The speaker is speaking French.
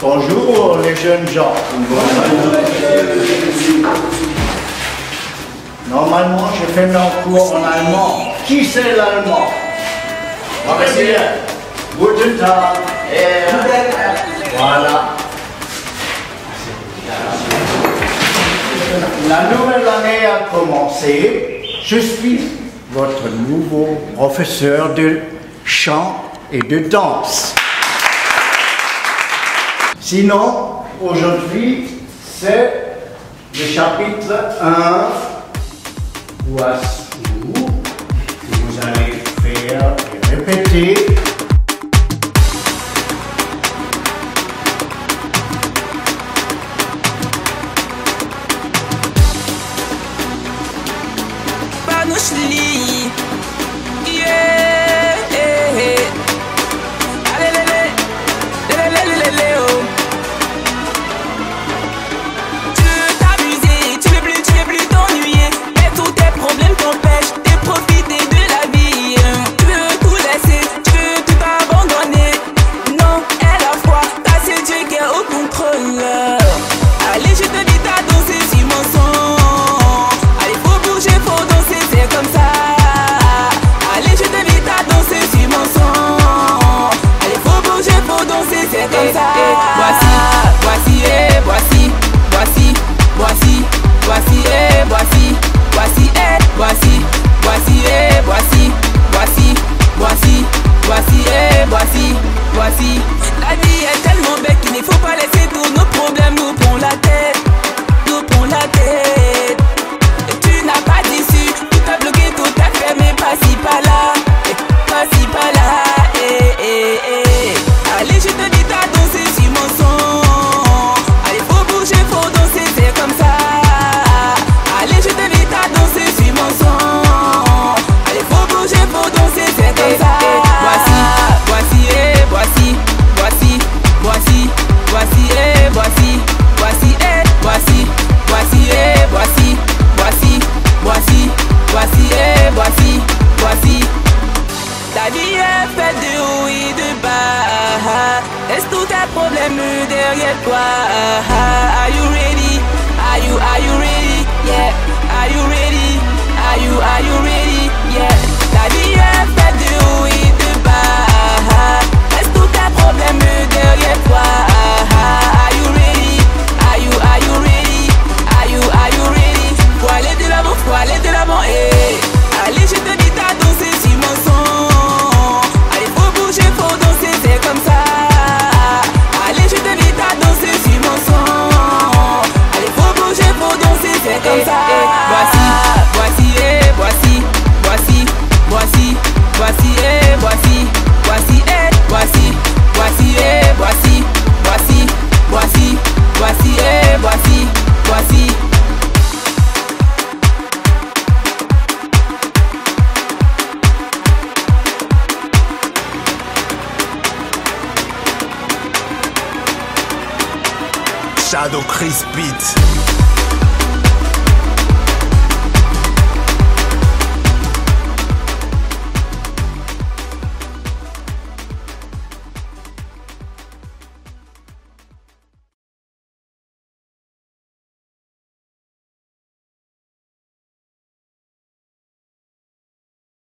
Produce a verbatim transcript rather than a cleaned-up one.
Bonjour les jeunes gens. Normalement, je fais mon cours en allemand. Qui sait l'allemand? Très bien. Guten Tag. Voilà. La nouvelle année a commencé. Je suis votre nouveau professeur de chant et de danse. Sinon, aujourd'hui, c'est le chapitre un, Voici-vous, que vous allez faire et répéter. Vanoush Lee, yeah, allez, allez, allez, allez, allez, oh. La vie est tellement bête qu'il ne faut pas laisser tous nos problèmes nous prendre la tête, nous prendre la tête. Et tu n'as pas d'issue, tout t'a bloqué, tout t'a fermé, pas-ci, pas là, pas-ci, pas là. Eh, eh, eh. Allez, je te dis t'as dansé sur mon son. Allez, faut bouger, faut danser, c'est comme ça. Allez, je te dis t'as dansé sur mon son. Allez, faut bouger, faut danser, c'est comme ça. La vie est faite de haut et de bas. Laisse tous tes problèmes derrière toi. Are you ready? Are you, are you ready? Yeah. Are you ready? Are you, are you ready? Yeah. La vie est faite de haut et de bas. Laisse tous tes problèmes derrière toi. Are you ready? Are you, are you ready? Are you, are you ready? Faut aller de l'avant, faut aller de l'avant. Hey. Allez, je te dis t'as dansé sur mon son. Shadow Crispit.